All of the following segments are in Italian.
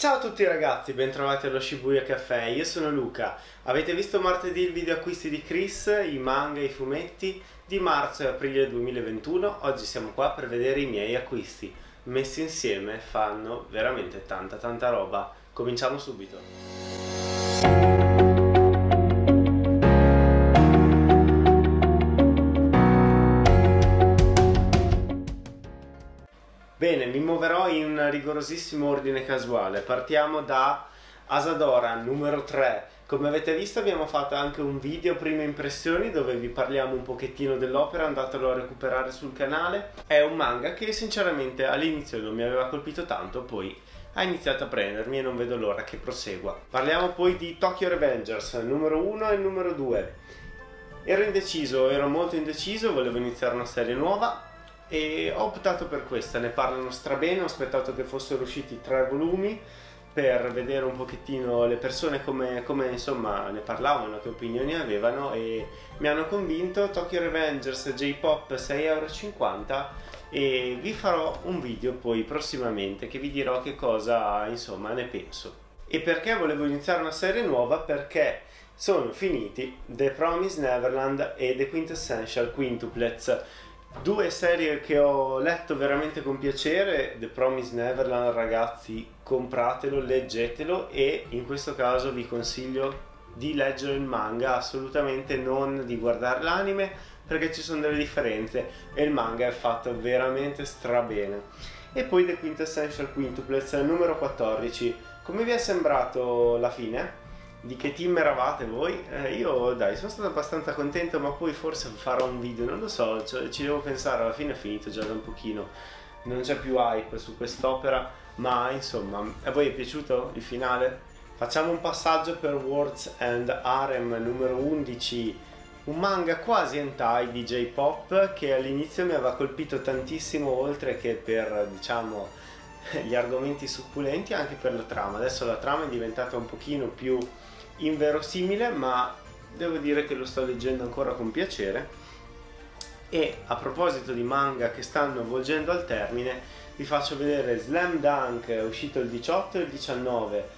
Ciao a tutti ragazzi, bentrovati allo Shibuya Café, io sono Luca. Avete visto martedì il video acquisti di Chris, i manga e i fumetti di marzo e aprile 2021? Oggi siamo qua per vedere i miei acquisti. Messi insieme fanno veramente tanta roba. Cominciamo subito. Bene, mi muoverò in rigorosissimo ordine casuale. Partiamo da Asadora numero 3. Come avete visto abbiamo fatto anche un video prime impressioni dove vi parliamo un pochettino dell'opera, andatelo a recuperare sul canale. È un manga che sinceramente all'inizio non mi aveva colpito tanto, poi ha iniziato a prendermi e non vedo l'ora che prosegua. Parliamo poi di Tokyo Revengers numero 1 e numero 2. Ero molto indeciso, volevo iniziare una serie nuova e ho optato per questa, ne parlano strabene, ho aspettato che fossero usciti 3 volumi per vedere un pochettino le persone come insomma ne parlavano, che opinioni avevano, e mi hanno convinto. Tokyo Revengers J-Pop 6,50 € e vi farò un video poi prossimamente che vi dirò che cosa insomma ne penso. E perché volevo iniziare una serie nuova? Perché sono finiti The Promised Neverland e The Quintessential Quintuplets. Due serie che ho letto veramente con piacere. The Promised Neverland, ragazzi, compratelo, leggetelo, e in questo caso vi consiglio di leggere il manga, assolutamente non di guardare l'anime, perché ci sono delle differenze e il manga è fatto veramente strabene. E poi The Quintessential Quintuplets numero 14. Come vi è sembrato la fine? Di che team eravate voi? Io dai, sono stato abbastanza contento, ma poi forse farò un video, non lo so, ci devo pensare, alla fine è finito già da un pochino, non c'è più hype su quest'opera, ma insomma, a voi è piaciuto il finale? Facciamo un passaggio per Words and Harem numero 11, un manga quasi hentai di J-Pop che all'inizio mi aveva colpito tantissimo, oltre che per, diciamo, gli argomenti succulenti, anche per la trama. Adesso la trama è diventata un pochino più inverosimile, ma devo dire che lo sto leggendo ancora con piacere. E a proposito di manga che stanno volgendo al termine, vi faccio vedere Slam Dunk, è uscito il 18 e il 19,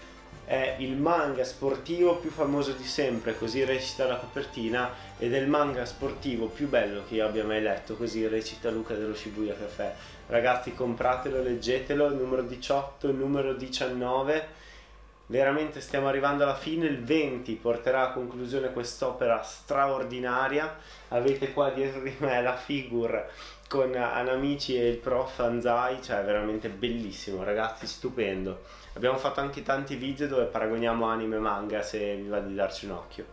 è il manga sportivo più famoso di sempre, così recita la copertina, ed è il manga sportivo più bello che io abbia mai letto, così recita Luca dello Shibuya Café. Ragazzi, compratelo, leggetelo, il numero 18, il numero 19, veramente stiamo arrivando alla fine, il 20 porterà a conclusione quest'opera straordinaria. Avete qua dietro di me la figure con Anamichi e il prof Anzai, cioè veramente bellissimo ragazzi, stupendo. Abbiamo fatto anche tanti video dove paragoniamo anime e manga, se vi va di darci un occhio.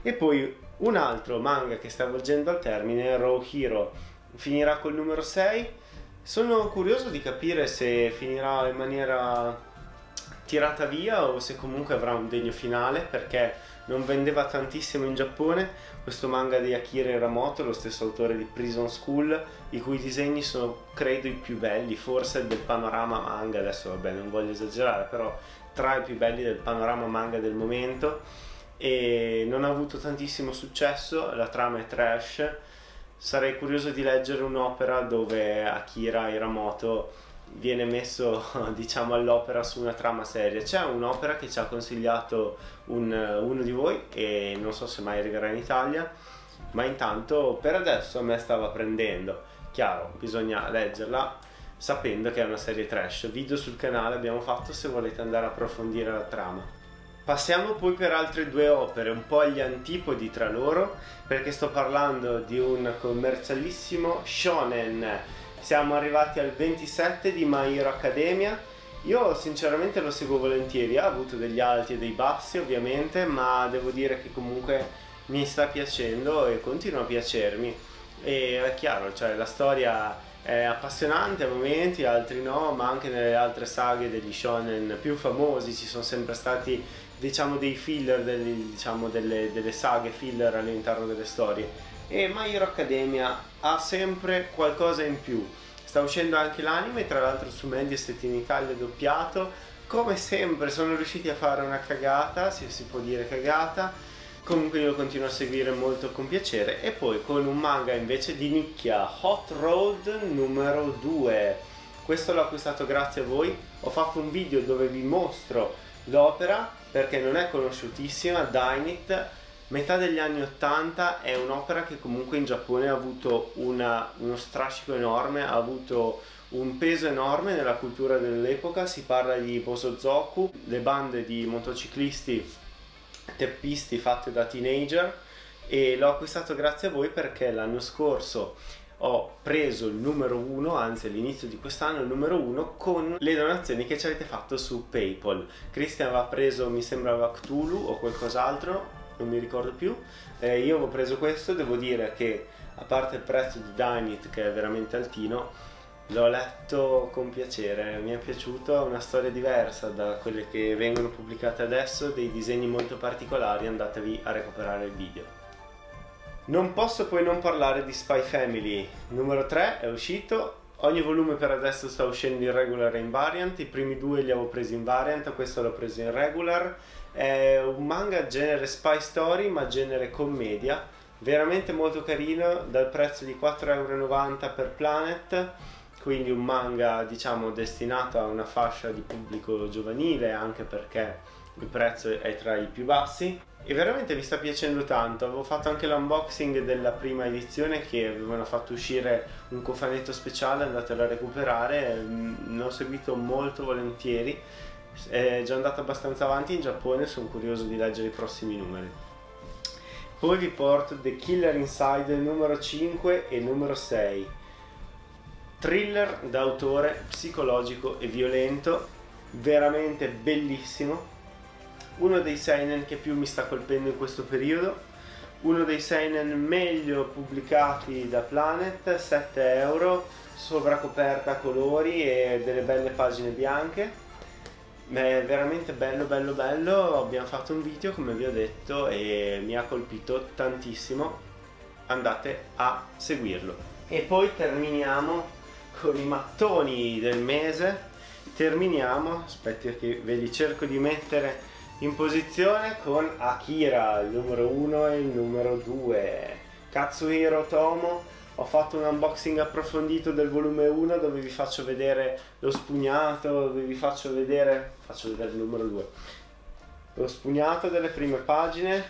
E poi un altro manga che sta volgendo al termine, Rohiro, finirà col numero 6. Sono curioso di capire se finirà in maniera tirata via o se comunque avrà un degno finale, perché non vendeva tantissimo in Giappone questo manga di Akira Hiramoto, lo stesso autore di Prison School, i cui disegni sono credo i più belli forse del panorama manga, adesso vabbè non voglio esagerare, però tra i più belli del panorama manga del momento, e non ha avuto tantissimo successo, la trama è trash. Sarei curioso di leggere un'opera dove Akira Hiramoto viene messo, diciamo, all'opera su una trama seria. C'è un'opera che ci ha consigliato uno di voi e non so se mai arriverà in Italia, ma intanto per adesso a me stava prendendo. Chiaro, bisogna leggerla sapendo che è una serie trash. Video sul canale abbiamo fatto se volete andare a approfondire la trama. Passiamo poi per altre due opere un po' agli antipodi tra loro, perché sto parlando di un commercialissimo shonen. Siamo arrivati al 27 di My Hero Academia. Io sinceramente lo seguo volentieri, ha avuto degli alti e dei bassi ovviamente, ma devo dire che comunque mi sta piacendo e continua a piacermi. E è chiaro, cioè la storia è appassionante a momenti, altri no, ma anche nelle altre saghe degli shonen più famosi ci sono sempre stati, diciamo, dei filler, delle saghe filler all'interno delle storie. E My Hero Academia ha sempre qualcosa in più. Sta uscendo anche l'anime, tra l'altro su Mediaset in Italia doppiato. Come sempre sono riusciti a fare una cagata, se si può dire cagata, comunque io continuo a seguire molto con piacere. E poi con un manga invece di nicchia, Hot Road numero 2, questo l'ho acquistato grazie a voi, ho fatto un video dove vi mostro l'opera perché non è conosciutissima. Dynit, metà degli anni 80, è un'opera che comunque in Giappone ha avuto uno strascico enorme, ha avuto un peso enorme nella cultura dell'epoca. Si parla di Bosozoku, le bande di motociclisti teppisti fatte da teenager, e l'ho acquistato grazie a voi perché l'anno scorso ho preso il numero 1, anzi all'inizio di quest'anno il numero 1 con le donazioni che ci avete fatto su PayPal. Christian aveva preso, mi sembrava, Cthulhu o qualcos'altro, non mi ricordo più. Io avevo preso questo, devo dire che, a parte il prezzo di Dynit che è veramente altino, l'ho letto con piacere, mi è piaciuto, è una storia diversa da quelle che vengono pubblicate adesso, dei disegni molto particolari, andatevi a recuperare il video. Non posso poi non parlare di Spy Family, numero 3 è uscito, ogni volume per adesso sta uscendo in regular e in variant, i primi due li avevo presi in variant, questo l'ho preso in regular. È un manga genere spy story ma genere commedia, veramente molto carino, dal prezzo di 4,90 € per Planet, quindi un manga diciamo destinato a una fascia di pubblico giovanile, anche perché il prezzo è tra i più bassi e veramente mi sta piacendo tanto. Avevo fatto anche l'unboxing della prima edizione che avevano fatto uscire un cofanetto speciale, andatelo a recuperare, l'ho seguito molto volentieri, è già andato abbastanza avanti in Giappone, sono curioso di leggere i prossimi numeri. Poi vi porto The Killer Insider numero 5 e numero 6, thriller d'autore psicologico e violento, veramente bellissimo. Uno dei seinen che più mi sta colpendo in questo periodo, uno dei seinen meglio pubblicati da Planet, 7 €, sovracoperta a colori e delle belle pagine bianche. È veramente bello bello bello, abbiamo fatto un video come vi ho detto e mi ha colpito tantissimo, andate a seguirlo. E poi terminiamo con i mattoni del mese, terminiamo, aspetta che ve li cerco di mettere in posizione, con Akira, il numero 1 e il numero 2. Katsuhiro Tomo, ho fatto un unboxing approfondito del volume 1 dove vi faccio vedere lo spugnato, dove vi faccio vedere il numero 2. Lo spugnato delle prime pagine,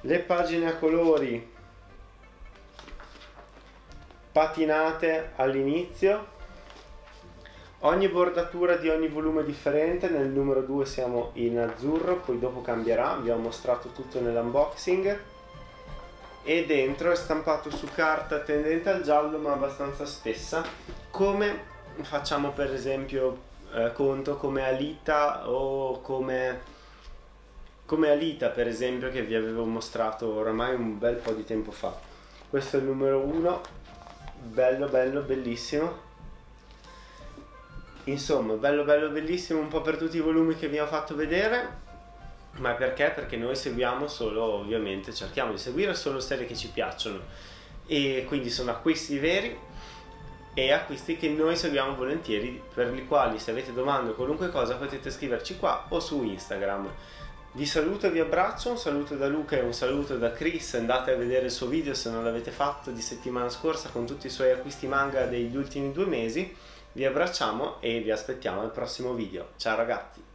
le pagine a colori patinate all'inizio. Ogni bordatura di ogni volume è differente, nel numero 2 siamo in azzurro, poi dopo cambierà, vi ho mostrato tutto nell'unboxing. E dentro è stampato su carta tendente al giallo ma abbastanza spessa, come facciamo per esempio conto come Alita o come Alita per esempio, che vi avevo mostrato oramai un bel po' di tempo fa. Questo è il numero 1, bello bello bellissimo. Insomma, bello bello bellissimo un po' per tutti i volumi che vi ho fatto vedere, ma perché? Perché noi seguiamo solo, ovviamente, cerchiamo di seguire solo serie che ci piacciono e quindi sono acquisti veri e acquisti che noi seguiamo volentieri, per i quali se avete domande o qualunque cosa potete scriverci qua o su Instagram. Vi saluto e vi abbraccio, un saluto da Luca e un saluto da Chris, andate a vedere il suo video se non l'avete fatto di settimana scorsa con tutti i suoi acquisti manga degli ultimi 2 mesi. Vi abbracciamo e vi aspettiamo al prossimo video. Ciao ragazzi!